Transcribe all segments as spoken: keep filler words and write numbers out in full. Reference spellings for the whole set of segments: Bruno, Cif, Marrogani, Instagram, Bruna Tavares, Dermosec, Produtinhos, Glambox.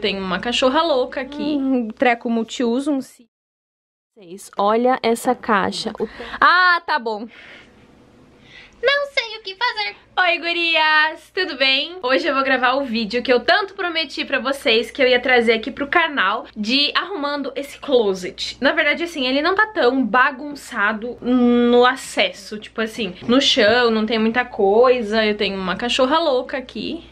Tem uma cachorra louca aqui. Um treco multiuso, um Cif. Olha essa caixa. Ah, tá bom. Não sei o que fazer. Oi, gurias, tudo bem? Hoje eu vou gravar o vídeo que eu tanto prometi pra vocês que eu ia trazer aqui pro canal, de arrumando esse closet. Na verdade, assim, ele não tá tão bagunçado no acesso, tipo assim, no chão não tem muita coisa, eu tenho uma cachorra louca aqui.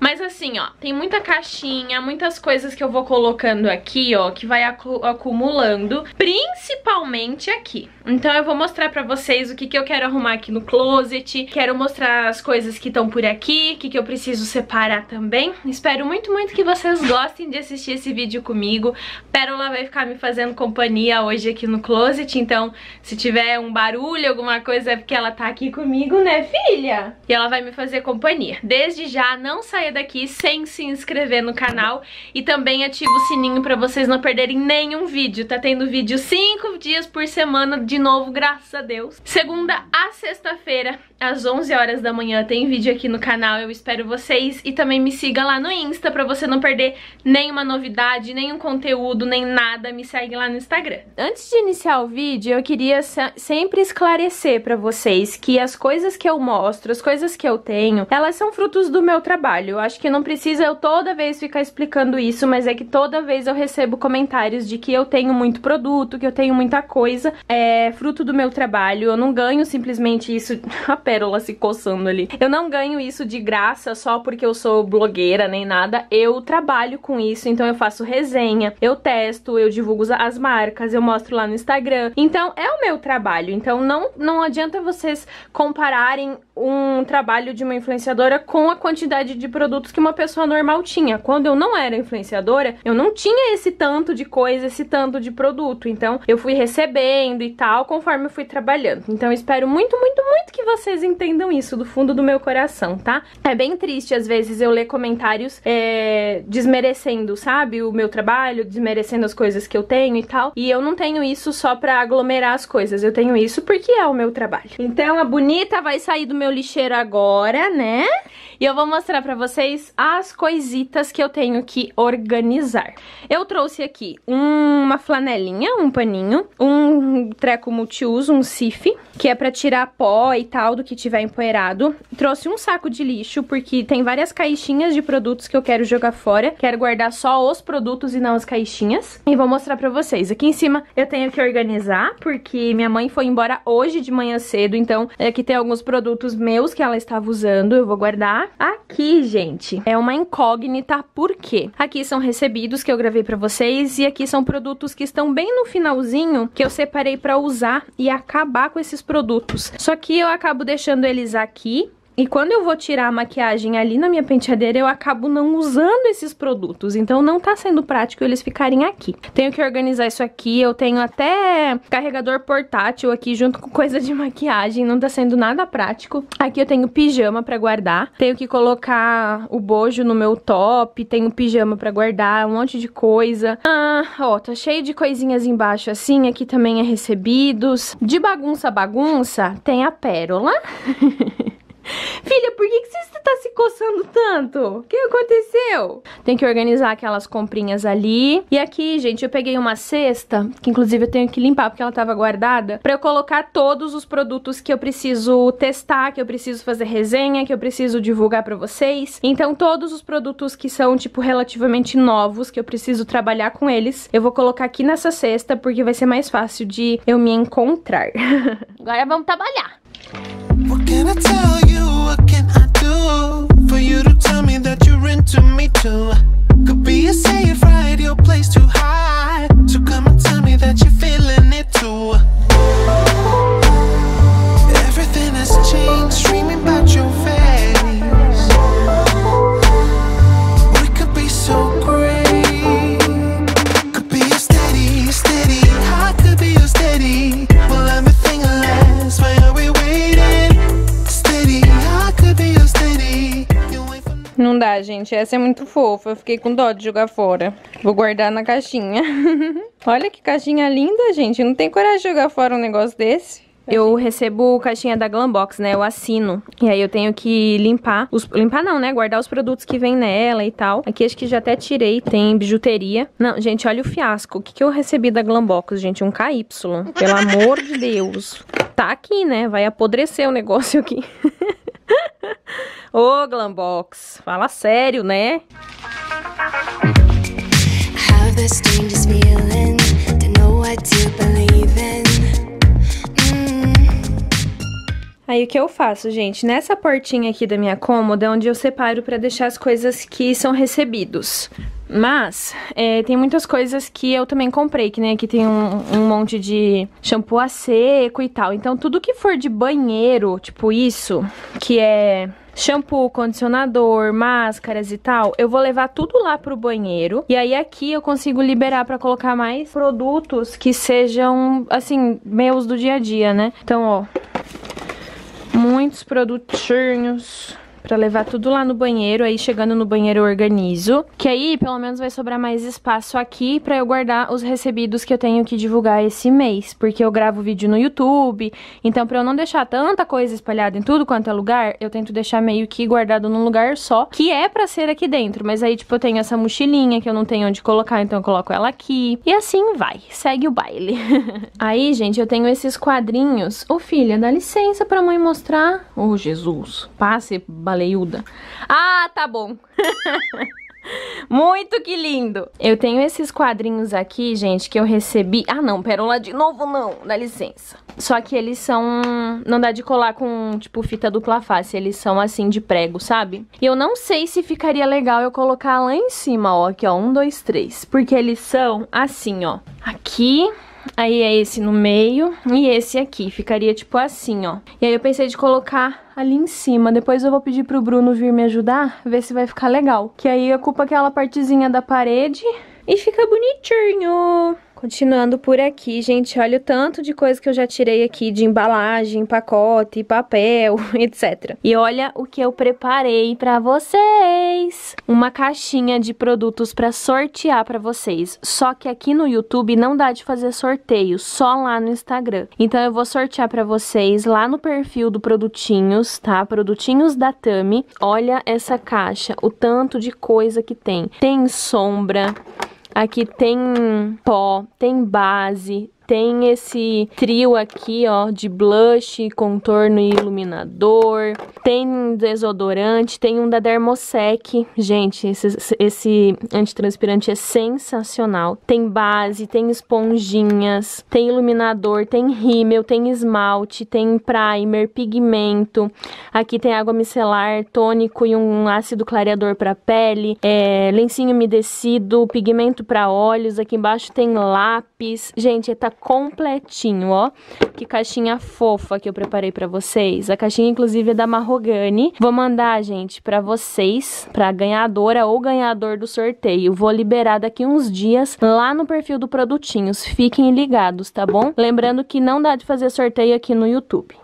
Mas assim, ó, tem muita caixinha, muitas coisas que eu vou colocando aqui, ó, que vai acu- acumulando, principalmente aqui. Então eu vou mostrar pra vocês o que que eu quero arrumar aqui no closet, quero mostrar as coisas que estão por aqui, o que que eu preciso separar também. Espero muito, muito que vocês gostem de assistir esse vídeo comigo. Pérola vai ficar me fazendo companhia hoje aqui no closet, então se tiver um barulho, alguma coisa, é porque ela tá aqui comigo, né, filha? E ela vai me fazer companhia. Desde já, não saia daqui sem se inscrever no canal e também ativa o sininho pra vocês não perderem nenhum vídeo. Tá tendo vídeo cinco dias por semana de novo, graças a Deus. Segunda a sexta-feira, às onze horas da manhã, tem vídeo aqui no canal. Eu espero vocês e também me siga lá no Insta pra você não perder nenhuma novidade, nenhum conteúdo, nem nada. Me segue lá no Instagram. Antes de iniciar o vídeo, eu queria sempre esclarecer pra vocês que as coisas que eu mostro, as coisas que eu tenho, elas são frutos do meu trabalho. Eu acho que não precisa eu toda vez ficar explicando isso, mas é que toda vez eu recebo comentários de que eu tenho muito produto, que eu tenho muita coisa, é fruto do meu trabalho, eu não ganho simplesmente isso, a Pérola se coçando ali, eu não ganho isso de graça só porque eu sou blogueira nem nada, eu trabalho com isso, então eu faço resenha, eu testo, eu divulgo as marcas, eu mostro lá no Instagram, então é o meu trabalho, então não, não adianta vocês compararem um trabalho de uma influenciadora com a quantidade de produtos que uma pessoa normal tinha. Quando eu não era influenciadora, eu não tinha esse tanto de coisa, esse tanto de produto. Então, eu fui recebendo e tal, conforme eu fui trabalhando. Então, eu espero muito, muito, muito que vocês entendam isso do fundo do meu coração, tá? É bem triste, às vezes, eu ler comentários é, desmerecendo, sabe? O meu trabalho, desmerecendo as coisas que eu tenho e tal. E eu não tenho isso só pra aglomerar as coisas. Eu tenho isso porque é o meu trabalho. Então, a bonita vai sair do meu lixeiro agora, né? E eu vou mostrar pra vocês as coisitas que eu tenho que organizar. Eu trouxe aqui uma flanelinha, um paninho, um treco multiuso, um Cif, que é pra tirar pó e tal do que tiver empoeirado. Trouxe um saco de lixo, porque tem várias caixinhas de produtos que eu quero jogar fora. Quero guardar só os produtos e não as caixinhas. E vou mostrar pra vocês. Aqui em cima eu tenho que organizar, porque minha mãe foi embora hoje de manhã cedo, então aqui tem alguns produtos meus que ela estava usando, eu vou guardar. Aqui, gente, é uma incógnita, por quê? Aqui são recebidos que eu gravei pra vocês e aqui são produtos que estão bem no finalzinho, que eu separei pra usar e acabar com esses produtos. Só que eu acabo deixando eles aqui. E quando eu vou tirar a maquiagem ali na minha penteadeira, eu acabo não usando esses produtos. Então não tá sendo prático eles ficarem aqui. Tenho que organizar isso aqui. Eu tenho até carregador portátil aqui junto com coisa de maquiagem. Não tá sendo nada prático. Aqui eu tenho pijama pra guardar. Tenho que colocar o bojo no meu top. Tenho pijama pra guardar. Um monte de coisa. Ah, ó, tá cheio de coisinhas embaixo assim. Aqui também é recebidos. De bagunça a bagunça, tem a Pérola. Filha, por que que você tá se coçando tanto? O que aconteceu? Tem que organizar aquelas comprinhas ali. E aqui, gente, eu peguei uma cesta, que inclusive eu tenho que limpar porque ela tava guardada, pra eu colocar todos os produtos que eu preciso testar, que eu preciso fazer resenha, que eu preciso divulgar pra vocês. Então todos os produtos que são, tipo, relativamente novos, que eu preciso trabalhar com eles, eu vou colocar aqui nessa cesta, porque vai ser mais fácil de eu me encontrar. Agora vamos trabalhar. What can I tell you? What can I do for you to tell me that you're into me too? Could be a safe ride, your place to hide. So come and tell me that you're feeling it too. Everything has changed, dreaming about your face. We could be so great. Could be a steady, steady. I could be a steady. Well, everything lasts while we waiting. Não dá, gente. Essa é muito fofa. Eu fiquei com dó de jogar fora. Vou guardar na caixinha. Olha que caixinha linda, gente. Eu não tenho coragem de jogar fora um negócio desse. Eu recebo caixinha da Glambox, né? Eu assino. E aí eu tenho que limpar os... Limpar não, né? Guardar os produtos que vem nela e tal. Aqui acho que já até tirei. Tem bijuteria. Não, gente, olha o fiasco. O que, que eu recebi da Glambox, gente? Um K Y. Pelo amor de Deus. Tá aqui, né? Vai apodrecer o negócio aqui. Ô, Glambox. Fala sério, né? Have the strangest feeling to know what you believe in. Aí o que eu faço, gente? Nessa portinha aqui da minha cômoda é onde eu separo pra deixar as coisas que são recebidos. Mas, é, tem muitas coisas que eu também comprei, que nem aqui tem um, um monte de shampoo a seco e tal. Então, tudo que for de banheiro, tipo isso, que é shampoo, condicionador, máscaras e tal, eu vou levar tudo lá pro banheiro. E aí aqui eu consigo liberar pra colocar mais produtos que sejam, assim, meus do dia a dia, né? Então, ó, muitos produtinhos pra levar tudo lá no banheiro. Aí chegando no banheiro eu organizo, que aí pelo menos vai sobrar mais espaço aqui pra eu guardar os recebidos que eu tenho que divulgar esse mês, porque eu gravo vídeo no YouTube. Então pra eu não deixar tanta coisa espalhada em tudo quanto é lugar, eu tento deixar meio que guardado num lugar só, que é pra ser aqui dentro. Mas aí tipo eu tenho essa mochilinha que eu não tenho onde colocar, então eu coloco ela aqui. E assim vai, segue o baile. Aí gente, eu tenho esses quadrinhos. Ô filha, dá licença pra mãe mostrar. Ô Jesus, passe baleiuda. Ah, tá bom. Muito que lindo. Eu tenho esses quadrinhos aqui, gente, que eu recebi. Ah, não, pérola de novo não, dá licença. Só que eles são... Não dá de colar com, tipo, fita dupla face. Eles são assim, de prego, sabe? E eu não sei se ficaria legal eu colocar lá em cima, ó. Aqui, ó, um, dois, três. Porque eles são assim, ó. Aqui... Aí é esse no meio e esse aqui, ficaria tipo assim, ó. E aí eu pensei de colocar ali em cima, depois eu vou pedir pro Bruno vir me ajudar, ver se vai ficar legal. Que aí ocupa aquela partezinha da parede e fica bonitinho. Continuando por aqui, gente, olha o tanto de coisa que eu já tirei aqui, de embalagem, pacote, papel, etcétera. E olha o que eu preparei pra vocês! Uma caixinha de produtos pra sortear pra vocês. Só que aqui no YouTube não dá de fazer sorteio, só lá no Instagram. Então eu vou sortear pra vocês lá no perfil do Produtinhos, tá? Produtinhos da Tami. Olha essa caixa, o tanto de coisa que tem. Tem sombra... Aqui tem pó, tem base, tem esse trio aqui, ó, de blush, contorno e iluminador. Tem desodorante, tem um da Dermosec. Gente, esse, esse antitranspirante é sensacional. Tem base, tem esponjinhas, tem iluminador, tem rímel, tem esmalte, tem primer, pigmento. Aqui tem água micelar, tônico e um ácido clareador pra pele. É, lencinho umedecido, pigmento pra olhos. Aqui embaixo tem lápis. Gente, tá completinho, ó. Que caixinha fofa que eu preparei pra vocês. A caixinha, inclusive, é da Marrogani. Vou mandar, gente, pra vocês, pra ganhadora ou ganhador do sorteio. Vou liberar daqui uns dias lá no perfil do Produtinhos. Fiquem ligados, tá bom? Lembrando que não dá de fazer sorteio aqui no YouTube.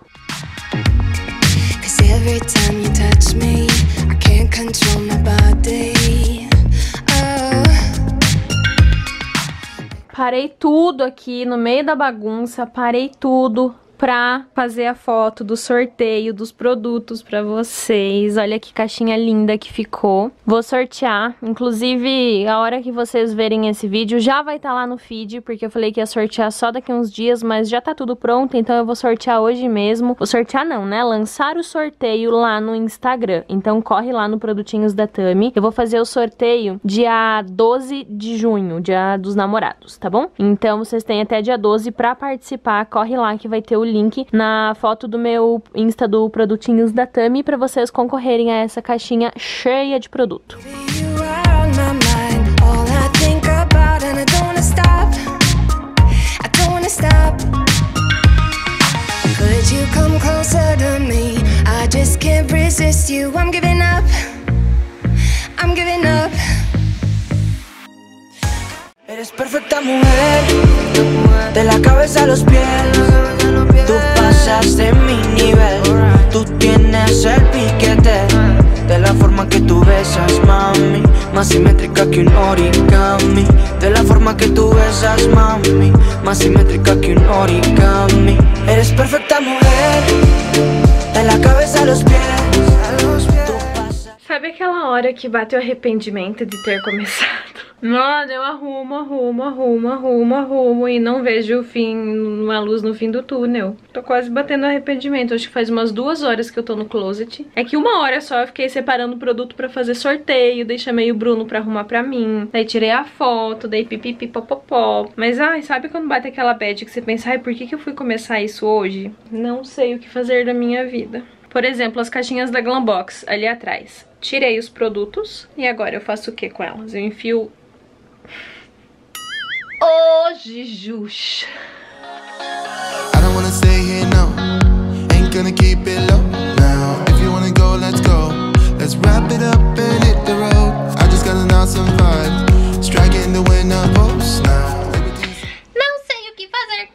Parei tudo aqui no meio da bagunça, parei tudo pra fazer a foto do sorteio dos produtos pra vocês. Olha que caixinha linda que ficou. Vou sortear, inclusive a hora que vocês verem esse vídeo já vai estar lá no feed, porque eu falei que ia sortear só daqui uns dias, mas já tá tudo pronto, então eu vou sortear hoje mesmo. Vou sortear não, né? Lançar o sorteio lá no Instagram. Então corre lá no Produtinhos da Tami. Eu vou fazer o sorteio dia doze de junho, dia dos namorados, tá bom? Então vocês têm até dia doze pra participar. Corre lá que vai ter o link na foto do meu Insta do Produtinhos da Tami pra vocês concorrerem a essa caixinha cheia de produto. Eres perfecta mujer, de la cabeza a los pies. Tú pasas de mi nivel, tú tienes el piquete. De la forma que tú besas, mami, más simétrica que un origami. De la forma que tú besas, mami, más simétrica que un origami. Eres perfecta mujer, de la cabeza a los pies. Sabe aquela hora que bate o arrependimento de ter começado? Mano, eu arrumo, arrumo, arrumo, arrumo, arrumo e não vejo o fim, uma luz no fim do túnel. Tô quase batendo arrependimento, acho que faz umas duas horas que eu tô no closet. É que uma hora só eu fiquei separando o produto pra fazer sorteio, daí chamei o Bruno pra arrumar pra mim, daí tirei a foto, daí pipipi popopó. Mas ai, sabe quando bate aquela bad que você pensa, ai, por que que eu fui começar isso hoje? Não sei o que fazer da minha vida. Por exemplo, as caixinhas da Glambox ali atrás. Tirei os produtos e agora eu faço o que com elas? Eu enfio... Oh, Jesus! Não sei o que fazer.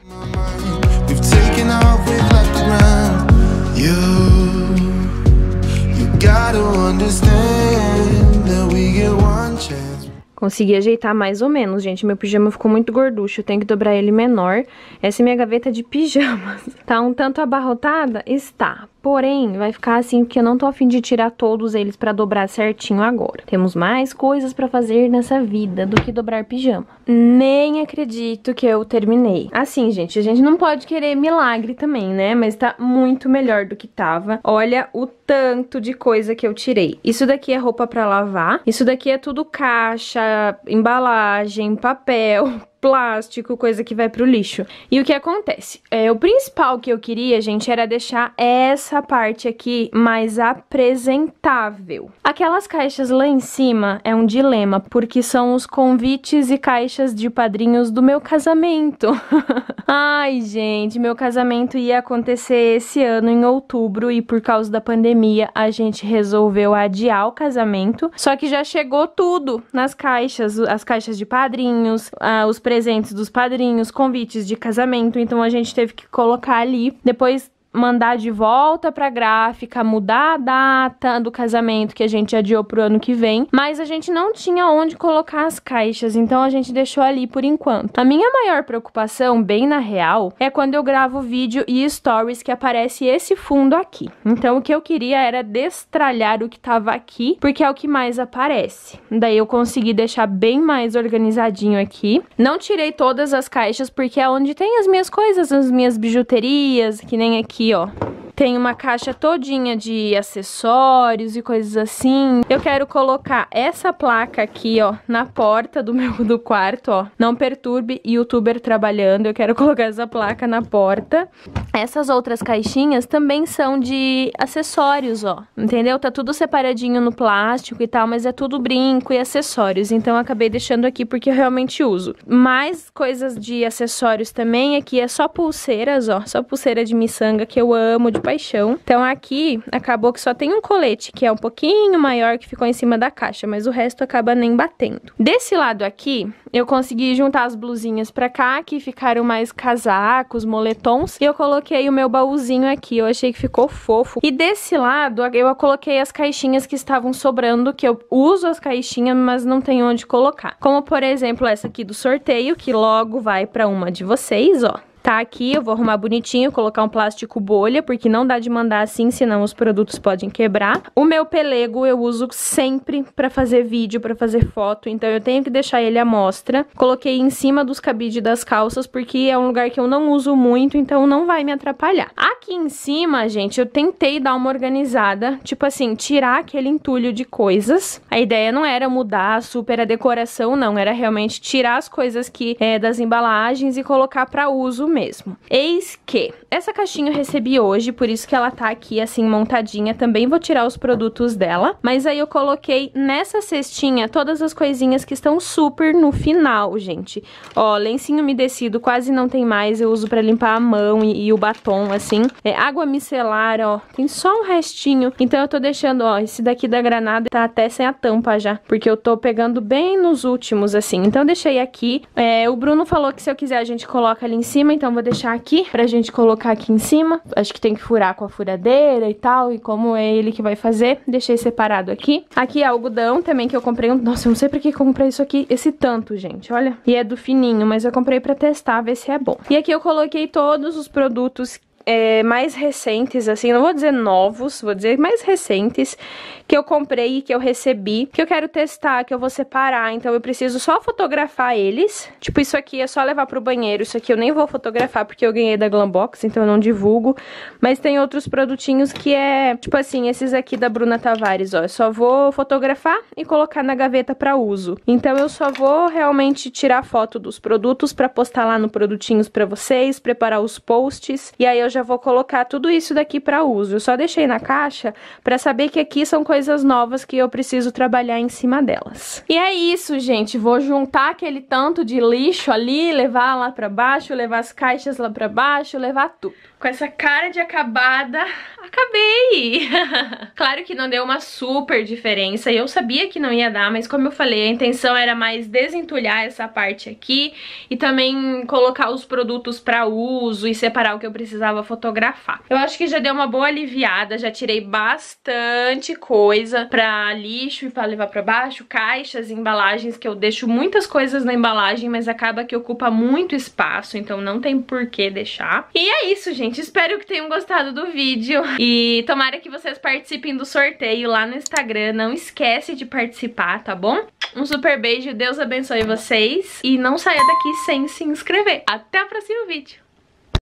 Consegui ajeitar mais ou menos, gente. Meu pijama ficou muito gorducho, eu tenho que dobrar ele menor. Essa é minha gaveta de pijamas. Tá um tanto abarrotada? Está. Porém, vai ficar assim, porque eu não tô a fim de tirar todos eles pra dobrar certinho agora. Temos mais coisas pra fazer nessa vida do que dobrar pijama. Nem acredito que eu terminei. Assim, gente, a gente não pode querer milagre também, né? Mas tá muito melhor do que tava. Olha o tanto de coisa que eu tirei. Isso daqui é roupa pra lavar. Isso daqui é tudo caixa, embalagem, papel, plástico, coisa que vai pro lixo. E o que acontece? É, o principal que eu queria, gente, era deixar essa parte aqui mais apresentável. Aquelas caixas lá em cima é um dilema, porque são os convites e caixas de padrinhos do meu casamento. Ai, gente, meu casamento ia acontecer esse ano em outubro e por causa da pandemia a gente resolveu adiar o casamento, só que já chegou tudo nas caixas, as caixas de padrinhos, ah, os presentes dos padrinhos, convites de casamento, então a gente teve que colocar ali, depois mandar de volta pra gráfica, mudar a data do casamento que a gente adiou pro ano que vem, mas a gente não tinha onde colocar as caixas, então a gente deixou ali por enquanto. A minha maior preocupação, bem na real, é quando eu gravo vídeo e stories que aparece esse fundo aqui. Então o que eu queria era destralhar o que tava aqui, porque é o que mais aparece. Daí eu consegui deixar bem mais organizadinho aqui. Não tirei todas as caixas, porque é onde tem as minhas coisas, as minhas bijuterias, que nem aqui. Aqui, ó, tem uma caixa todinha de acessórios e coisas assim. Eu quero colocar essa placa aqui, ó, na porta do meu do quarto, ó. Não perturbe, youtuber trabalhando. Eu quero colocar essa placa na porta. Essas outras caixinhas também são de acessórios, ó. Entendeu? Tá tudo separadinho no plástico e tal, mas é tudo brinco e acessórios. Então eu acabei deixando aqui porque eu realmente uso. Mais coisas de acessórios também. Aqui é só pulseiras, ó. Só pulseira de miçanga que eu amo de paixão. Então aqui acabou que só tem um colete que é um pouquinho maior que ficou em cima da caixa, mas o resto acaba nem batendo. Desse lado aqui, eu consegui juntar as blusinhas pra cá, que ficaram mais casacos, moletons, e eu coloquei o meu baúzinho aqui, eu achei que ficou fofo. E desse lado, eu coloquei as caixinhas que estavam sobrando, que eu uso as caixinhas, mas não tenho onde colocar. Como, por exemplo, essa aqui do sorteio, que logo vai pra uma de vocês, ó. Tá aqui, eu vou arrumar bonitinho, colocar um plástico bolha, porque não dá de mandar assim, senão os produtos podem quebrar. O meu pelego eu uso sempre pra fazer vídeo, pra fazer foto, então eu tenho que deixar ele à mostra. Coloquei em cima dos cabides das calças, porque é um lugar que eu não uso muito, então não vai me atrapalhar. Aqui em cima, gente, eu tentei dar uma organizada, tipo assim, tirar aquele entulho de coisas. A ideia não era mudar super a decoração, não, era realmente tirar as coisas que é das embalagens e colocar pra uso mesmo. Eis que essa caixinha eu recebi hoje, por isso que ela tá aqui assim montadinha, também vou tirar os produtos dela, mas aí eu coloquei nessa cestinha todas as coisinhas que estão super no final, gente. Ó, lencinho umedecido quase não tem mais, eu uso pra limpar a mão e, e o batom, assim. É, água micelar, ó, tem só um restinho, então eu tô deixando, ó, esse daqui da Granada tá até sem a tampa já, porque eu tô pegando bem nos últimos, assim, então eu deixei aqui. É, o Bruno falou que se eu quiser a gente coloca ali em cima, então então vou deixar aqui pra gente colocar aqui em cima. Acho que tem que furar com a furadeira e tal, e como é ele que vai fazer, deixei separado aqui. Aqui é algodão também que eu comprei. Nossa, eu não sei pra que eu comprei isso aqui, esse tanto, gente, olha. E é do fininho, mas eu comprei pra testar, ver se é bom. E aqui eu coloquei todos os produtos É, mais recentes, assim, não vou dizer novos, vou dizer mais recentes, que eu comprei e que eu recebi, que eu quero testar, que eu vou separar, então eu preciso só fotografar eles. Tipo, isso aqui é só levar pro banheiro, isso aqui eu nem vou fotografar porque eu ganhei da Glambox, então eu não divulgo. Mas tem outros produtinhos que é, tipo assim, esses aqui da Bruna Tavares, ó, eu só vou fotografar e colocar na gaveta pra uso. Então eu só vou realmente tirar foto dos produtos pra postar lá no Produtinhos pra vocês, preparar os posts, e aí eu já vou colocar tudo isso daqui para uso. Eu só deixei na caixa para saber que aqui são coisas novas que eu preciso trabalhar em cima delas. E é isso, gente. Vou juntar aquele tanto de lixo ali, levar lá para baixo, levar as caixas lá para baixo, levar tudo. Com essa cara de acabada, acabei! Claro que não deu uma super diferença, e eu sabia que não ia dar, mas como eu falei, a intenção era mais desentulhar essa parte aqui e também colocar os produtos para uso e separar o que eu precisava fotografar. Eu acho que já deu uma boa aliviada, já tirei bastante coisa pra lixo e pra levar pra baixo, caixas, embalagens, que eu deixo muitas coisas na embalagem, mas acaba que ocupa muito espaço, então não tem por que deixar. E é isso, gente, espero que tenham gostado do vídeo e tomara que vocês participem do sorteio lá no Instagram, não esquece de participar, tá bom? Um super beijo, Deus abençoe vocês e não saia daqui sem se inscrever. Até o próximo vídeo!